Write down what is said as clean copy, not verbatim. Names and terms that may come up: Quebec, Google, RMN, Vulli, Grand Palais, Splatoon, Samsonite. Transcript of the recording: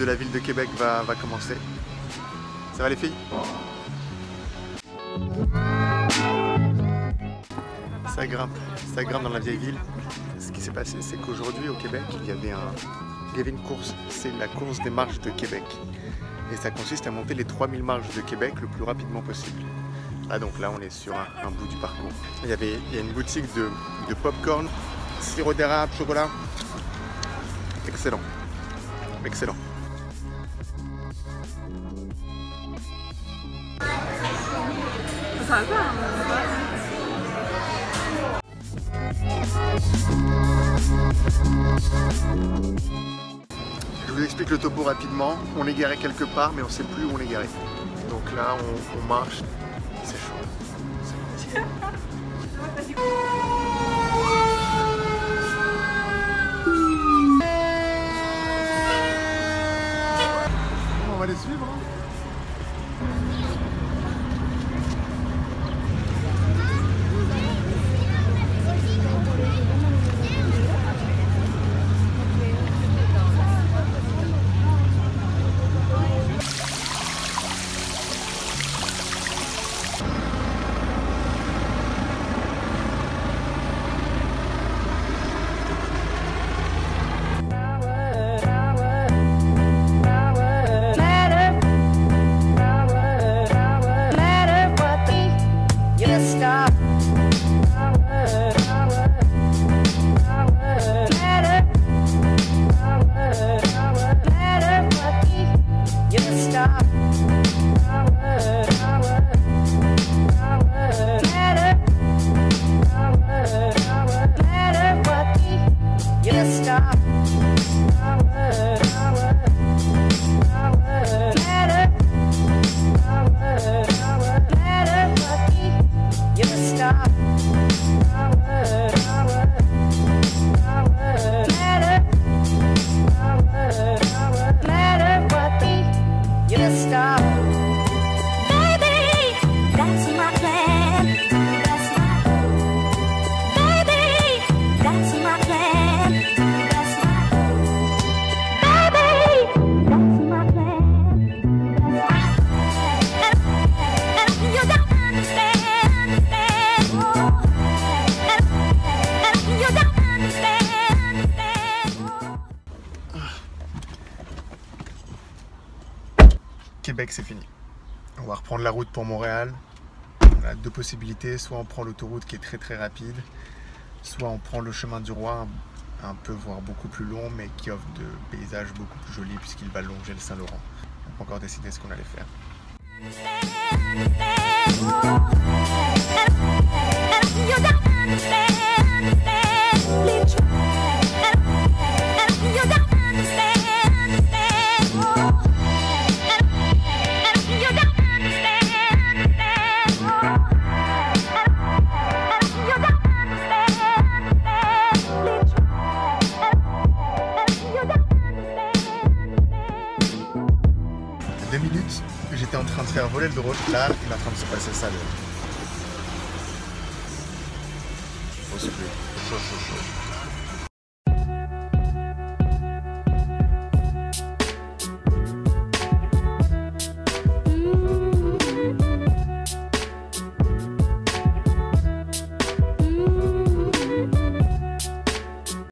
de la ville de Québec va commencer. Ça va les filles? Ça grimpe dans la vieille ville. Ce qui s'est passé, c'est qu'aujourd'hui au Québec, il y avait une course, c'est la course des marches de Québec. Et ça consiste à monter les 3000 marches de Québec le plus rapidement possible. Ah, donc là on est sur un bout du parcours. Il y a une boutique de pop-corn, sirop d'érable, chocolat. Excellent, excellent. Ça va. Je vous explique le topo rapidement. On est garé quelque part, mais on ne sait plus où on est garé. Donc là, on marche. C'est chaud. On va les suivre. Québec, c'est fini. On va reprendre la route pour Montréal. On a deux possibilités, soit on prend l'autoroute qui est très rapide, soit on prend le chemin du Roi, un peu voire beaucoup plus long, mais qui offre de paysages beaucoup plus jolis puisqu'il va longer le Saint-Laurent. On peut encore décider ce qu'on allait faire. J'étais en train de faire voler le drone, là il est en train de se passer ça. Chaud.